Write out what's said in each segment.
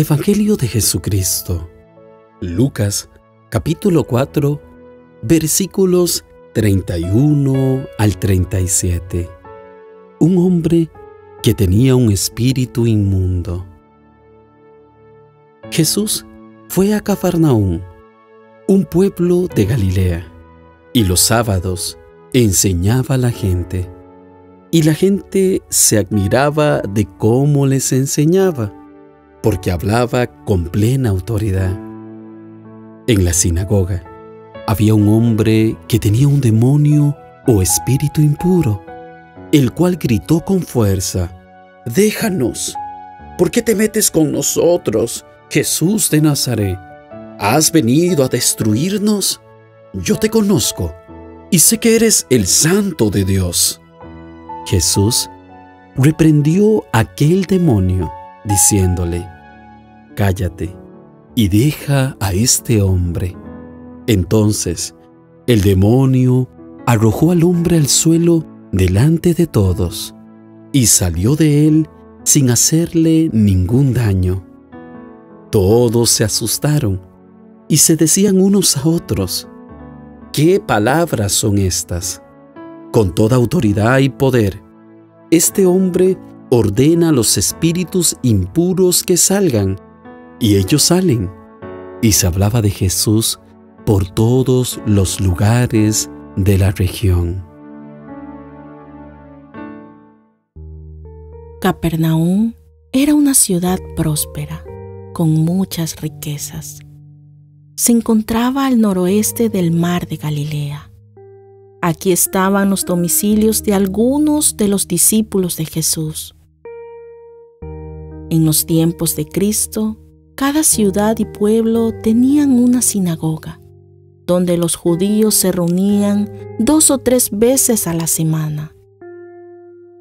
Evangelio de Jesucristo, Lucas, capítulo 4, versículos 31 al 37. Un hombre que tenía un espíritu inmundo. Jesús fue a Cafarnaún, un pueblo de Galilea, y los sábados enseñaba a la gente, y la gente se admiraba de cómo les enseñaba, porque hablaba con plena autoridad. En la sinagoga había un hombre que tenía un demonio o espíritu impuro, el cual gritó con fuerza: «Déjanos, ¿por qué te metes con nosotros, Jesús de Nazaret? ¿Has venido a destruirnos? Yo te conozco y sé que eres el Santo de Dios». Jesús reprendió a aquel demonio, diciéndole: «Cállate y deja a este hombre». Entonces el demonio arrojó al hombre al suelo delante de todos, y salió de él sin hacerle ningún daño. Todos se asustaron y se decían unos a otros: «¿Qué palabras son estas? Con toda autoridad y poder, este hombre ordena a los espíritus impuros que salgan, y ellos salen». Y se hablaba de Jesús por todos los lugares de la región. Cafarnaún era una ciudad próspera, con muchas riquezas. Se encontraba al noroeste del mar de Galilea. Aquí estaban los domicilios de algunos de los discípulos de Jesús. En los tiempos de Cristo, cada ciudad y pueblo tenían una sinagoga, donde los judíos se reunían 2 o 3 veces a la semana,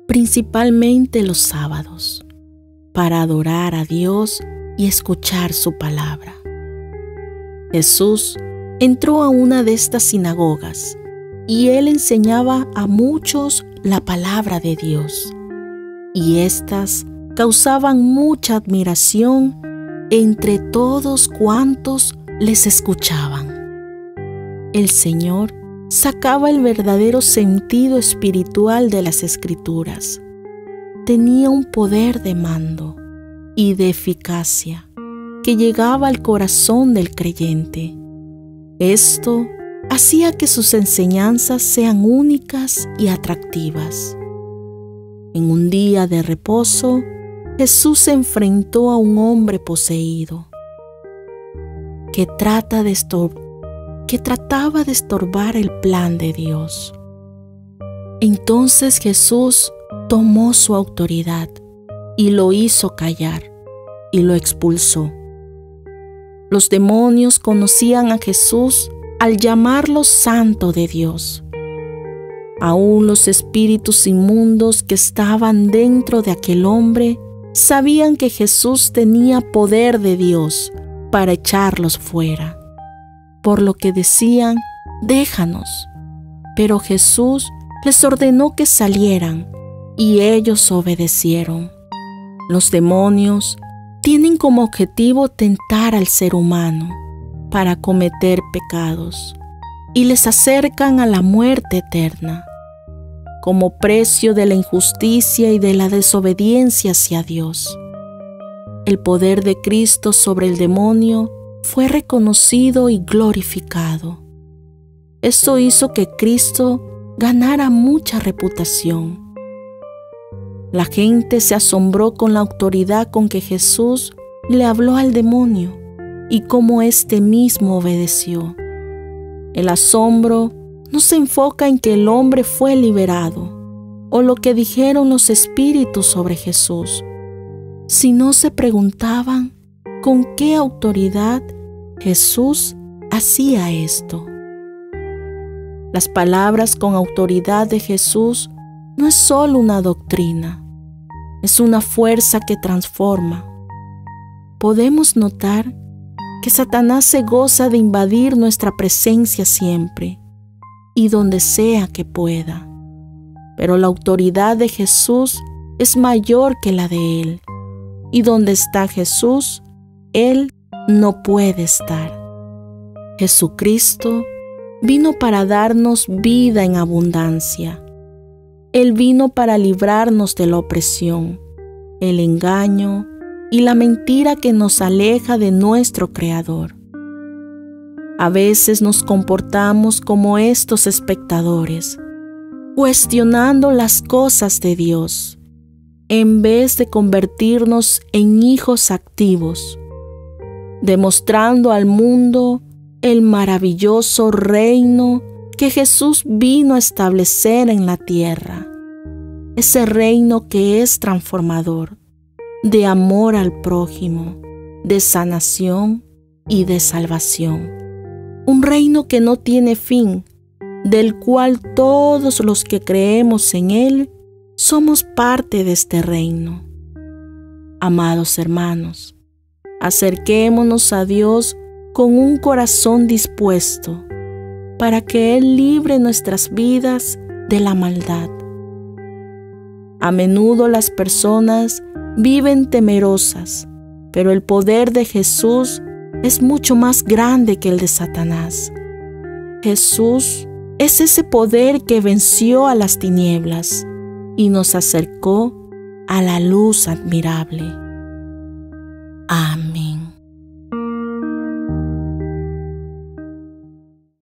principalmente los sábados, para adorar a Dios y escuchar su palabra. Jesús entró a una de estas sinagogas, y él enseñaba a muchos la palabra de Dios, y éstas causaban mucha admiración entre todos cuantos les escuchaban. El Señor sacaba el verdadero sentido espiritual de las Escrituras. Tenía un poder de mando y de eficacia que llegaba al corazón del creyente. Esto hacía que sus enseñanzas sean únicas y atractivas. En un día de reposo, Jesús se enfrentó a un hombre poseído que trataba de estorbar el plan de Dios. Entonces Jesús tomó su autoridad y lo hizo callar y lo expulsó. Los demonios conocían a Jesús al llamarlo Santo de Dios. Aún los espíritus inmundos que estaban dentro de aquel hombre sabían que Jesús tenía poder de Dios para echarlos fuera, por lo que decían: «Déjanos». Pero Jesús les ordenó que salieran, y ellos obedecieron. Los demonios tienen como objetivo tentar al ser humano para cometer pecados, y les acercan a la muerte eterna, como precio de la injusticia y de la desobediencia hacia Dios. El poder de Cristo sobre el demonio fue reconocido y glorificado. Esto hizo que Cristo ganara mucha reputación. La gente se asombró con la autoridad con que Jesús le habló al demonio y cómo éste mismo obedeció. El asombro no se enfoca en que el hombre fue liberado o lo que dijeron los espíritus sobre Jesús, sino se preguntaban con qué autoridad Jesús hacía esto. Las palabras con autoridad de Jesús no es solo una doctrina, es una fuerza que transforma. Podemos notar que Satanás se goza de invadir nuestra presencia siempre y donde sea que pueda. Pero la autoridad de Jesús es mayor que la de él, y donde está Jesús, Él no puede estar. Jesucristo vino para darnos vida en abundancia. Él vino para librarnos de la opresión, el engaño y la mentira que nos aleja de nuestro Creador. A veces nos comportamos como estos espectadores, cuestionando las cosas de Dios, en vez de convertirnos en hijos activos, demostrando al mundo el maravilloso reino que Jesús vino a establecer en la tierra. Ese reino que es transformador, de amor al prójimo, de sanación y de salvación. Un reino que no tiene fin, del cual todos los que creemos en Él somos parte de este reino. Amados hermanos, acerquémonos a Dios con un corazón dispuesto para que Él libre nuestras vidas de la maldad. A menudo las personas viven temerosas, pero el poder de Jesús es mucho más grande que el de Satanás. Jesús es ese poder que venció a las tinieblas y nos acercó a la luz admirable. Amén.